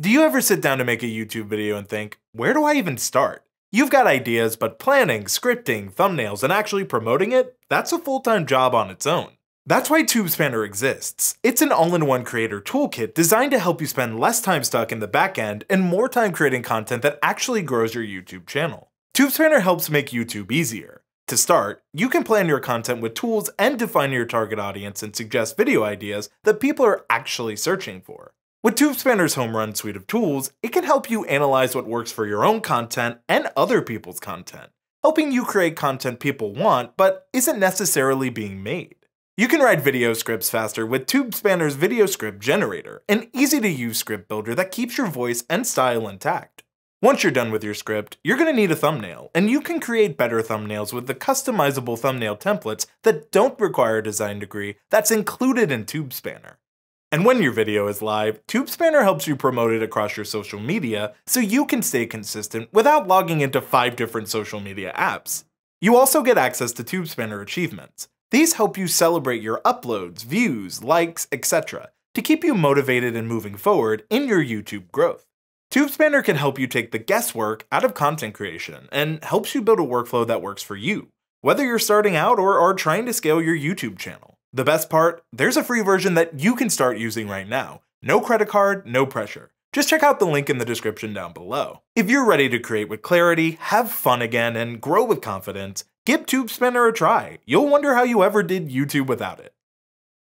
Do you ever sit down to make a YouTube video and think, where do I even start? You've got ideas, but planning, scripting, thumbnails, and actually promoting it, that's a full-time job on its own. That's why TubeSpanner exists. It's an all-in-one creator toolkit designed to help you spend less time stuck in the back end and more time creating content that actually grows your YouTube channel. TubeSpanner helps make YouTube easier. To start, you can plan your content with tools and define your target audience and suggest video ideas that people are actually searching for. With TubeSpanner's home run suite of tools, it can help you analyze what works for your own content and other people's content, helping you create content people want but isn't necessarily being made. You can write video scripts faster with TubeSpanner's Video Script Generator, an easy-to-use script builder that keeps your voice and style intact. Once you're done with your script, you're going to need a thumbnail, and you can create better thumbnails with the customizable thumbnail templates that don't require a design degree that's included in TubeSpanner. And when your video is live, TubeSpanner helps you promote it across your social media so you can stay consistent without logging into 5 different social media apps. You also get access to TubeSpanner achievements. These help you celebrate your uploads, views, likes, etc. to keep you motivated and moving forward in your YouTube growth. TubeSpanner can help you take the guesswork out of content creation and helps you build a workflow that works for you, whether you're starting out or are trying to scale your YouTube channel. The best part? There's a free version that you can start using right now. No credit card, no pressure. Just check out the link in the description down below. If you're ready to create with clarity, have fun again, and grow with confidence, give TubeSpanner a try. You'll wonder how you ever did YouTube without it.